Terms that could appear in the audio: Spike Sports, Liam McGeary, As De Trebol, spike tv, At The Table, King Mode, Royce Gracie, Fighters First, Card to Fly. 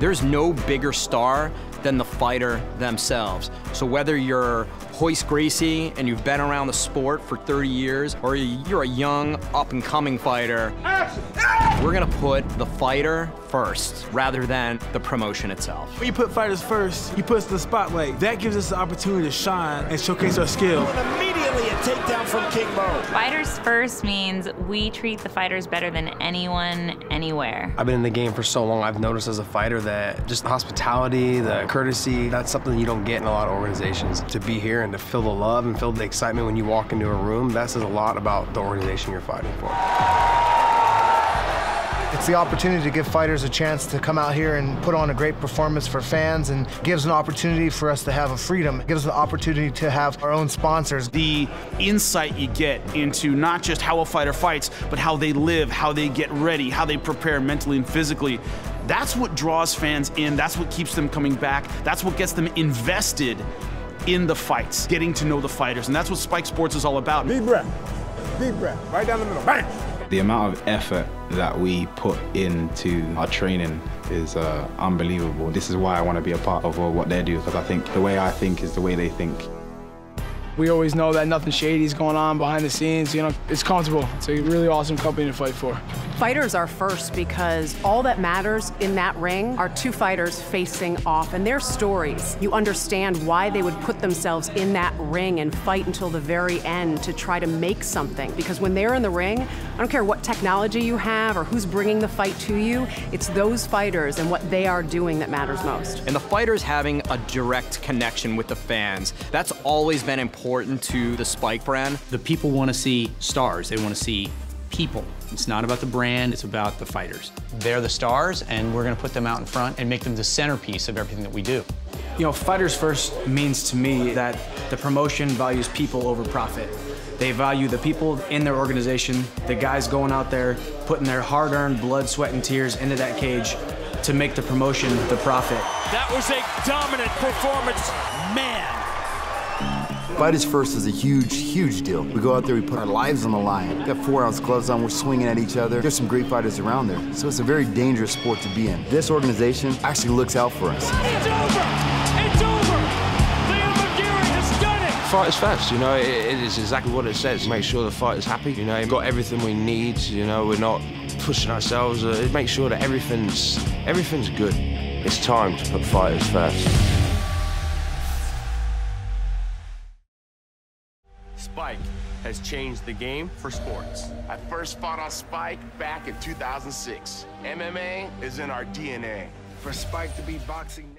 There's no bigger star than the fighter themselves. So whether you're Royce Gracie and you've been around the sport for 30 years, or you're a young, up-and-coming fighter, we're gonna put the fighter first rather than the promotion itself. When you put fighters first, you put us in the spotlight. That gives us the opportunity to shine and showcase our skill. Immediately a takedown from King Mode. Fighters first means we treat the fighters better than anyone, anywhere. I've been in the game for so long, I've noticed as a fighter that just the hospitality, the courtesy, that's something you don't get in a lot of organizations. To be here and to feel the love and feel the excitement when you walk into a room, that says a lot about the organization you're fighting for. It's the opportunity to give fighters a chance to come out here and put on a great performance for fans, and gives an opportunity for us to have a freedom. It gives an opportunity to have our own sponsors. The insight you get into not just how a fighter fights, but how they live, how they get ready, how they prepare mentally and physically. That's what draws fans in. That's what keeps them coming back. That's what gets them invested in the fights, getting to know the fighters. And that's what Spike Sports is all about. Deep breath, right down the middle, bang! The amount of effort that we put into our training is unbelievable. This is why I want to be a part of what they do, because I think the way I think is the way they think. We always know that nothing shady is going on behind the scenes. You know, it's comfortable. It's a really awesome company to fight for. Fighters are first because all that matters in that ring are two fighters facing off and their stories. You understand why they would put themselves in that ring and fight until the very end to try to make something. Because when they're in the ring, I don't care what technology you have or who's bringing the fight to you, it's those fighters and what they are doing that matters most. And the fighters having a direct connection with the fans, that's always been important to the Spike brand. The people want to see stars, they want to see people. It's not about the brand, it's about the fighters. They're the stars, and we're going to put them out in front and make them the centerpiece of everything that we do. You know, fighters first means to me that the promotion values people over profit. They value the people in their organization, the guys going out there, putting their hard-earned blood, sweat, and tears into that cage to make the promotion the profit. That was a dominant performance, man. Fighters first is a huge, huge deal. We go out there, we put our lives on the line. We've got 4 ounce gloves on, we're swinging at each other. There's some great fighters around there, so it's a very dangerous sport to be in. This organization actually looks out for us. It's over! It's over! Liam McGeary has done it! Fighters first, you know, it is exactly what it says. Make sure the fighter's happy, you know, we've got everything we need, you know, we're not pushing ourselves. Make sure that everything's good. It's time to put fighters first. Spike has changed the game for sports. I first fought on Spike back in 2006. MMA is in our DNA. For Spike to be boxing...